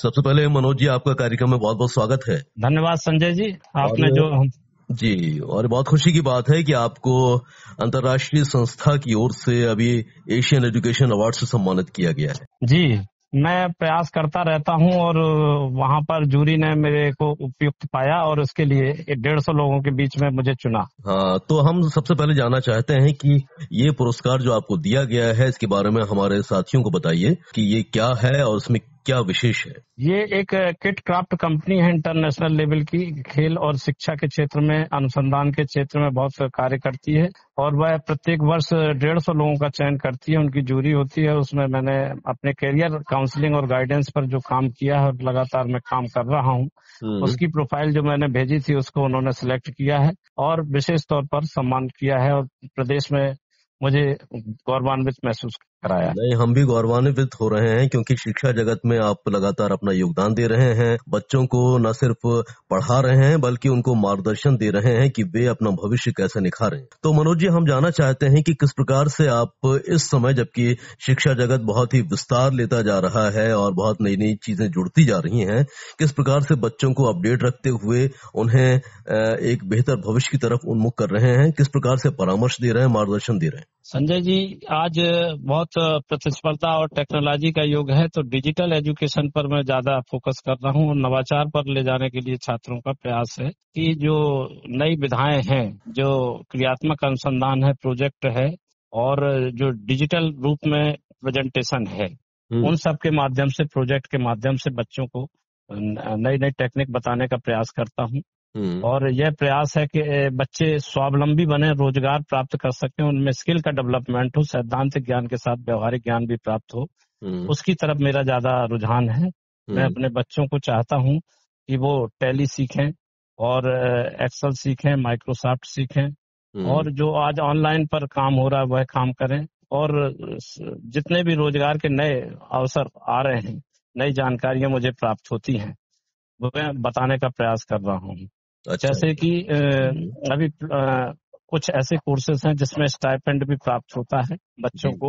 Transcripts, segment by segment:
सबसे पहले मनोज जी आपका कार्यक्रम में बहुत बहुत स्वागत है। धन्यवाद संजय जी, आपने जो जी, और बहुत खुशी की बात है कि आपको अंतर्राष्ट्रीय संस्था की ओर से अभी एशियन एजुकेशन अवार्ड से सम्मानित किया गया है। जी, मैं प्रयास करता रहता हूं और वहां पर जूरी ने मेरे को उपयुक्त पाया और उसके लिए 150 लोगों के बीच में मुझे चुना। हाँ, तो हम सबसे पहले जानना चाहते हैं कि ये पुरस्कार जो आपको दिया गया है इसके बारे में हमारे साथियों को बताइए कि ये क्या है और इसमें क्या विशेष है। ये एक किट क्राफ्ट कंपनी है इंटरनेशनल लेवल की, खेल और शिक्षा के क्षेत्र में, अनुसंधान के क्षेत्र में बहुत कार्य करती है और वह प्रत्येक वर्ष 150 लोगों का चयन करती है, उनकी जूरी होती है। उसमें मैंने अपने करियर काउंसलिंग और गाइडेंस पर जो काम किया है लगातार मैं काम कर रहा हूँ, उसकी प्रोफाइल जो मैंने भेजी थी उसको उन्होंने सिलेक्ट किया है और विशेष तौर पर सम्मान किया है और प्रदेश में मुझे गौरवान्वित महसूस कराया। नहीं, हम भी गौरवान्वित हो रहे हैं क्योंकि शिक्षा जगत में आप लगातार अपना योगदान दे रहे हैं, बच्चों को न सिर्फ पढ़ा रहे हैं बल्कि उनको मार्गदर्शन दे रहे हैं कि वे अपना भविष्य कैसे निखारें। तो मनोज जी, हम जानना चाहते हैं कि किस प्रकार से आप इस समय, जबकि शिक्षा जगत बहुत ही विस्तार लेता जा रहा है और बहुत नई नई चीजें जुड़ती जा रही है, किस प्रकार से बच्चों को अपडेट रखते हुए उन्हें एक बेहतर भविष्य की तरफ उन्मुख कर रहे हैं, किस प्रकार से परामर्श दे रहे हैं, मार्गदर्शन दे रहे हैं। संजय जी, आज बहुत प्रतिस्पर्धा और टेक्नोलॉजी का युग है तो डिजिटल एजुकेशन पर मैं ज्यादा फोकस कर रहा हूँ। नवाचार पर ले जाने के लिए छात्रों का प्रयास है कि जो नई विधाएं हैं, जो क्रियात्मक अनुसंधान है, प्रोजेक्ट है और जो डिजिटल रूप में प्रेजेंटेशन है, उन सब के माध्यम से, प्रोजेक्ट के माध्यम से बच्चों को नई नई टेक्निक बताने का प्रयास करता हूँ और यह प्रयास है कि बच्चे स्वावलंबी बने, रोजगार प्राप्त कर सकें, उनमें स्किल का डेवलपमेंट हो, सैद्धांतिक ज्ञान के साथ व्यवहारिक ज्ञान भी प्राप्त हो, उसकी तरफ मेरा ज्यादा रुझान है। मैं अपने बच्चों को चाहता हूं कि वो टैली सीखें और एक्सेल सीखें, माइक्रोसॉफ्ट सीखें और जो आज ऑनलाइन पर काम हो रहा है वह काम करें और जितने भी रोजगार के नए अवसर आ रहे हैं, नई जानकारियां मुझे प्राप्त होती हैं, वो मैं बताने का प्रयास कर रहा हूँ। अच्छा, जैसे कि अभी कुछ ऐसे कोर्सेज हैं जिसमें स्टाइपेंड भी प्राप्त होता है बच्चों को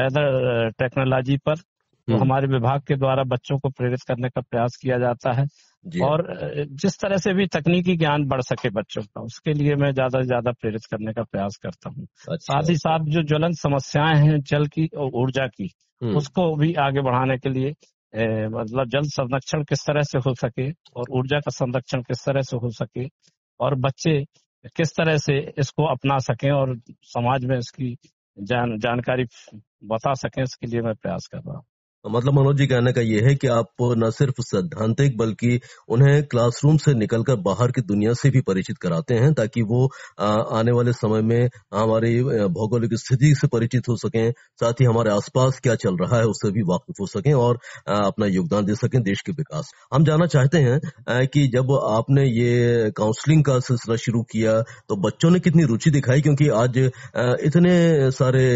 लेदर टेक्नोलॉजी पर, तो हमारे विभाग के द्वारा बच्चों को प्रेरित करने का प्रयास किया जाता है और जिस तरह से भी तकनीकी ज्ञान बढ़ सके बच्चों का, उसके लिए मैं ज्यादा से ज्यादा प्रेरित करने का प्रयास करता हूँ। साथ ही साथ जो ज्वलंत समस्याएं हैं जल की और ऊर्जा की, उसको भी आगे बढ़ाने के लिए, मतलब जल संरक्षण किस तरह से हो सके और ऊर्जा का संरक्षण किस तरह से हो सके और बच्चे किस तरह से इसको अपना सकें और समाज में इसकी जानकारी बता सकें, इसके लिए मैं प्रयास कर रहा हूँ। मतलब मनोज जी, कहने का ये है कि आप न सिर्फ सैद्धांतिक बल्कि उन्हें क्लासरूम से निकलकर बाहर की दुनिया से भी परिचित कराते हैं ताकि वो आने वाले समय में हमारी भौगोलिक स्थिति से परिचित हो सकें, साथ ही हमारे आसपास क्या चल रहा है उससे भी वाकिफ हो सकें और अपना योगदान दे सकें देश के विकास। हम जानना चाहते हैं कि जब आपने ये काउंसलिंग का सिलसिला शुरू किया तो बच्चों ने कितनी रुचि दिखाई, क्योंकि आज इतने सारे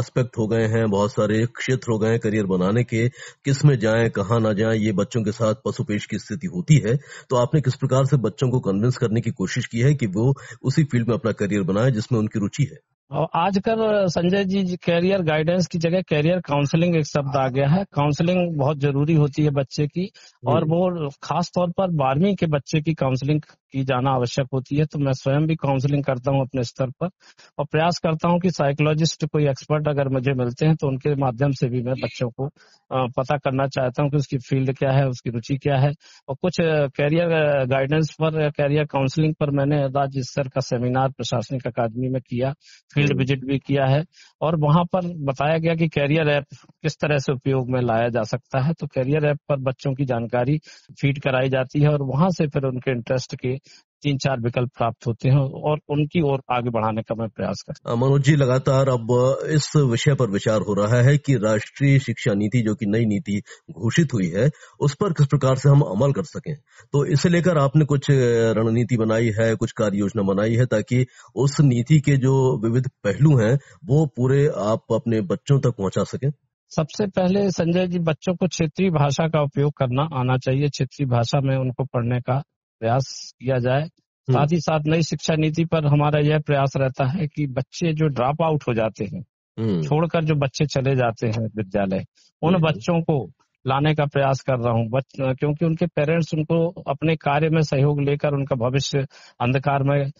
एस्पेक्ट हो गए हैं, बहुत सारे क्षेत्र हो गए हैं करियर बनाने के, किस में जाएं, कहाँ ना जाएं, ये बच्चों के साथ पशुपेश की स्थिति होती है। तो आपने किस प्रकार से बच्चों को कन्विंस करने की कोशिश की है कि वो उसी फील्ड में अपना करियर बनाए जिसमें उनकी रुचि है? और आजकल संजय जी, कैरियर गाइडेंस की जगह कैरियर काउंसलिंग एक शब्द आ गया है। काउंसलिंग बहुत जरूरी होती है बच्चे की और वो खास तौर पर 12वीं के बच्चे की काउंसलिंग की जाना आवश्यक होती है। तो मैं स्वयं भी काउंसलिंग करता हूं अपने स्तर पर और प्रयास करता हूं कि साइकोलॉजिस्ट कोई एक्सपर्ट अगर मुझे मिलते हैं तो उनके माध्यम से भी मैं बच्चों को पता करना चाहता हूं कि उसकी फील्ड क्या है, उसकी रुचि क्या है। और कुछ कैरियर गाइडेंस पर, कैरियर काउंसलिंग पर मैंने राज्य स्तर का सेमिनार प्रशासनिक अकादमी में किया, फील्ड विजिट भी किया है और वहां पर बताया गया कि कैरियर ऐप किस तरह से उपयोग में लाया जा सकता है। तो कैरियर ऐप पर बच्चों की जानकारी फीड कराई जाती है और वहां से फिर उनके इंटरेस्ट के 3-4 विकल्प प्राप्त होते हैं और उनकी ओर आगे बढ़ाने का मैं प्रयास करता हूं। मनोज जी, लगातार अब इस विषय पर विचार हो रहा है कि राष्ट्रीय शिक्षा नीति, जो कि नई नीति घोषित हुई है, उस पर किस प्रकार से हम अमल कर सकें। तो इसे लेकर आपने कुछ रणनीति बनाई है, कुछ कार्य योजना बनाई है ताकि उस नीति के जो विविध पहलू हैं वो पूरे आप अपने बच्चों तक पहुँचा सकें। सबसे पहले संजय जी, बच्चों को क्षेत्रीय भाषा का उपयोग करना आना चाहिए, क्षेत्रीय भाषा में उनको पढ़ने का प्रयास किया जाए। साथ ही साथ नई शिक्षा नीति पर हमारा यह प्रयास रहता है कि बच्चे जो ड्रॉप आउट हो जाते हैं, छोड़कर जो बच्चे चले जाते हैं विद्यालय, उन बच्चों को लाने का प्रयास कर रहा हूँ, क्योंकि उनके पेरेंट्स उनको अपने कार्य में सहयोग लेकर उनका भविष्य अंधकार में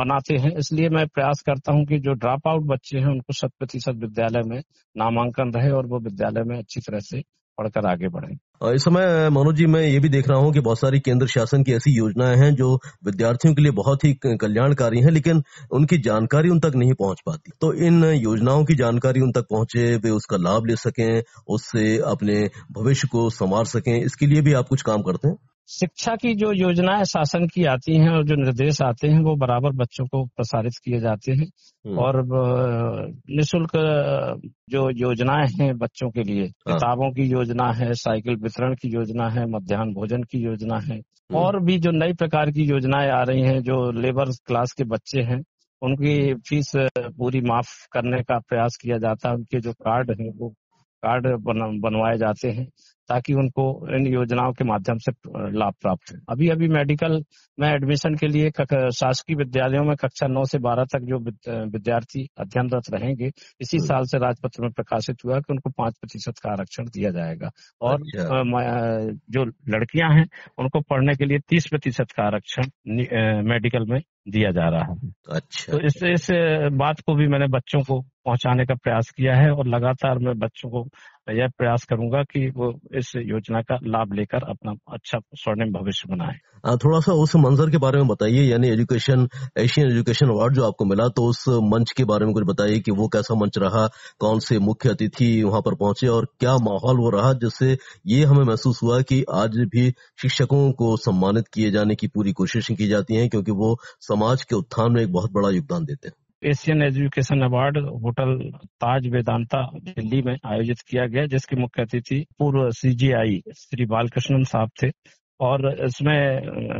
बनाते हैं। इसलिए मैं प्रयास करता हूं कि जो ड्रॉप आउट बच्चे हैं उनको 100% विद्यालय में नामांकन रहे और वो विद्यालय में अच्छी तरह से पढ़कर आगे बढ़े। इस समय मनोज जी मैं ये भी देख रहा हूँ कि बहुत सारी केंद्र शासन की ऐसी योजनाएं हैं जो विद्यार्थियों के लिए बहुत ही कल्याणकारी हैं, लेकिन उनकी जानकारी उन तक नहीं पहुंच पाती। तो इन योजनाओं की जानकारी उन तक पहुंचे, वे उसका लाभ ले सकें, उससे अपने भविष्य को संवार सकें, इसके लिए भी आप कुछ काम करते हैं? शिक्षा की जो योजनाएं शासन की आती हैं और जो निर्देश आते हैं वो बराबर बच्चों को प्रसारित किए जाते हैं और निःशुल्क जो योजनाएं हैं बच्चों के लिए, किताबों की योजना है, साइकिल वितरण की योजना है, मध्याह्न भोजन की योजना है और भी जो नई प्रकार की योजनाएं आ रही हैं। जो लेबर क्लास के बच्चे हैं उनकी फीस पूरी माफ करने का प्रयास किया जाता है, उनके जो कार्ड है वो कार्ड बनवाए जाते हैं ताकि उनको इन योजनाओं के माध्यम से लाभ प्राप्त हो। अभी अभी मेडिकल में एडमिशन के लिए शासकीय विद्यालयों में कक्षा 9 से 12 तक जो विद्यार्थी अध्ययनरत रहेंगे, इसी साल से राजपत्र में प्रकाशित हुआ कि उनको 5% का आरक्षण दिया जाएगा और जो लड़कियां हैं उनको पढ़ने के लिए 30% का आरक्षण मेडिकल में दिया जा रहा है। अच्छा, तो इस बात को भी मैंने बच्चों को पहुंचाने का प्रयास किया है और लगातार मैं बच्चों को यह प्रयास करूंगा कि वो इस योजना का लाभ लेकर अपना अच्छा स्वर्णिम भविष्य बनाए। थोड़ा सा उस मंजर के बारे में बताइए, यानी एशियन एजुकेशन अवार्ड जो आपको मिला, तो उस मंच के बारे में कुछ बताइए कि वो कैसा मंच रहा, कौन से मुख्य अतिथि वहां पर पहुंचे और क्या माहौल वो रहा जिससे ये हमें महसूस हुआ कि आज भी शिक्षकों को सम्मानित किए जाने की पूरी कोशिशें की जाती हैं क्योंकि वो समाज के उत्थान में एक बहुत बड़ा योगदान देते हैं। Asian education award hotel Taj Vedanta Delhi में आयोजित किया गया, जिसके मुख्य अतिथि पूर्व CGI श्री बालकृष्णन साहब थे और इसमें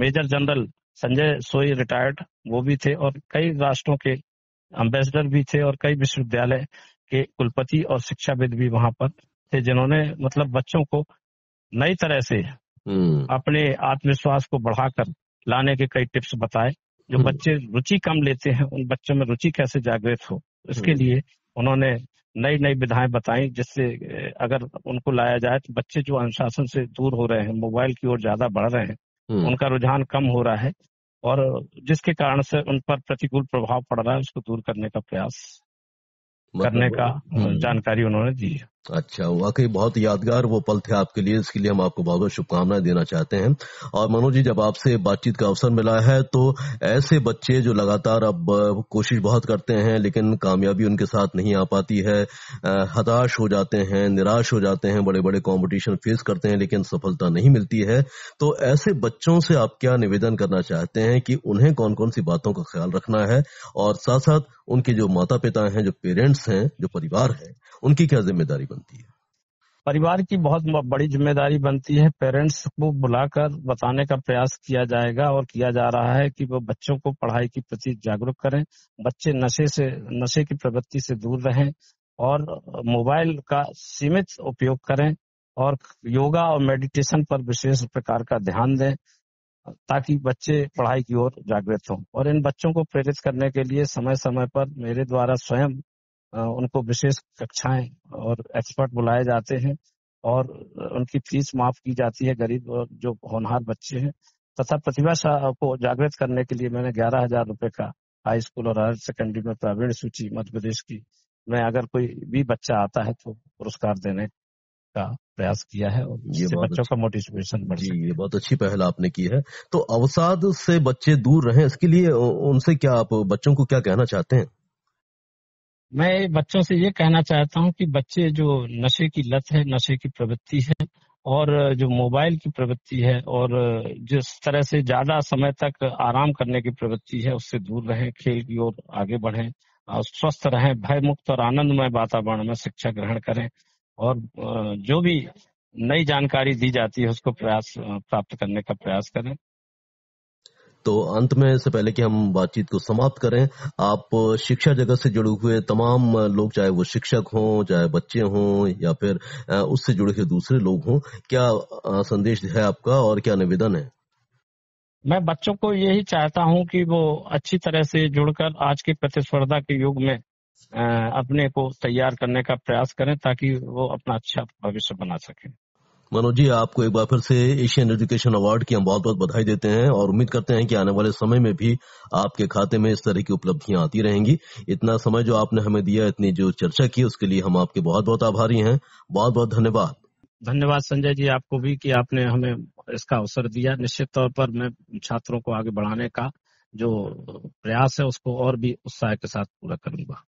मेजर जनरल संजय सोई रिटायर्ड वो भी थे और कई राष्ट्रों के एम्बेसडर भी थे और कई विश्वविद्यालय के कुलपति और शिक्षाविद भी वहां पर थे, जिन्होंने मतलब बच्चों को नई तरह से अपने आत्मविश्वास को बढ़ाकर लाने के कई टिप्स बताए। जो बच्चे रुचि कम लेते हैं उन बच्चों में रुचि कैसे जागृत हो, इसके लिए उन्होंने नई नई विधाएं बताई, जिससे अगर उनको लाया जाए तो बच्चे जो अनुशासन से दूर हो रहे हैं, मोबाइल की ओर ज्यादा बढ़ रहे हैं, उनका रुझान कम हो रहा है और जिसके कारण से उन पर प्रतिकूल प्रभाव पड़ रहा है, उसको दूर करने का प्रयास करने का जानकारी उन्होंने दी। अच्छा, वाकई बहुत यादगार वो पल थे आपके लिए, इसके लिए हम आपको बहुत बहुत शुभकामनाएं देना चाहते हैं। और मनोज जी, जब आपसे बातचीत का अवसर मिला है तो ऐसे बच्चे जो लगातार अब कोशिश बहुत करते हैं लेकिन कामयाबी उनके साथ नहीं आ पाती है, हताश हो जाते हैं, निराश हो जाते हैं, बड़े बड़े कॉम्पिटिशन फेस करते हैं लेकिन सफलता नहीं मिलती है, तो ऐसे बच्चों से आप क्या निवेदन करना चाहते हैं कि उन्हें कौन कौन सी बातों का ख्याल रखना है और साथ साथ उनके जो माता पिता हैं, जो पेरेंट्स हैं, जो परिवार है, उनकी क्या जिम्मेदारी बनती है? परिवार की बहुत बड़ी जिम्मेदारी बनती है। पेरेंट्स को बुलाकर बताने का प्रयास किया जाएगा और किया जा रहा है कि वो बच्चों को पढ़ाई के प्रति जागरूक करें, बच्चे नशे की प्रवृत्ति से दूर रहें और मोबाइल का सीमित उपयोग करें और योगा और मेडिटेशन पर विशेष प्रकार का ध्यान दें ताकि बच्चे पढ़ाई की ओर जागृत हों। और इन बच्चों को प्रेरित करने के लिए समय समय पर मेरे द्वारा स्वयं उनको विशेष कक्षाएं और एक्सपर्ट बुलाए जाते हैं और उनकी फीस माफ की जाती है गरीब और जो होनहार बच्चे हैं, तथा प्रतिभा को जागृत करने के लिए मैंने 11,000 रुपए का हाई स्कूल और हायर सेकेंडरी में प्रावीण्य सूची मध्य प्रदेश की में अगर कोई भी बच्चा आता है तो पुरस्कार देने का प्रयास किया है और ये बच्चों का मोटिवेशन बढ़ सकता है। ये बहुत अच्छी पहल आपने की है। तो अवसाद से बच्चे दूर रहें, इसके लिए उनसे क्या आप बच्चों को क्या कहना चाहते हैं? मैं बच्चों से ये कहना चाहता हूं कि बच्चे जो नशे की लत है, नशे की प्रवृत्ति है और जो मोबाइल की प्रवृत्ति है और जिस तरह से ज्यादा समय तक आराम करने की प्रवृत्ति है, उससे दूर रहें, खेल की ओर आगे बढ़ें और स्वस्थ रहें, भयमुक्त और आनंदमय वातावरण में शिक्षा ग्रहण करें और जो भी नई जानकारी दी जाती है उसको प्राप्त करने का प्रयास करें। तो अंत में, इससे पहले कि हम बातचीत को समाप्त करें, आप शिक्षा जगत से जुड़े हुए तमाम लोग, चाहे वो शिक्षक हों, चाहे बच्चे हों या फिर उससे जुड़े हुए दूसरे लोग हों, क्या संदेश है आपका और क्या निवेदन है? मैं बच्चों को यही चाहता हूं कि वो अच्छी तरह से जुड़कर आज के प्रतिस्पर्धा के युग में अपने को तैयार करने का प्रयास करें ताकि वो अपना अच्छा भविष्य बना सके। मनोज जी, आपको एक बार फिर से एशियन एजुकेशन अवार्ड की हम बहुत बहुत बधाई देते हैं और उम्मीद करते हैं कि आने वाले समय में भी आपके खाते में इस तरह की उपलब्धियां आती रहेंगी। इतना समय जो आपने हमें दिया, इतनी जो चर्चा की, उसके लिए हम आपके बहुत बहुत आभारी हैं। बहुत बहुत धन्यवाद। धन्यवाद संजय जी, आपको भी कि आपने हमें इसका अवसर दिया। निश्चित तौर पर मैं छात्रों को आगे बढ़ाने का जो प्रयास है उसको और भी उत्साह के साथ पूरा करूंगा।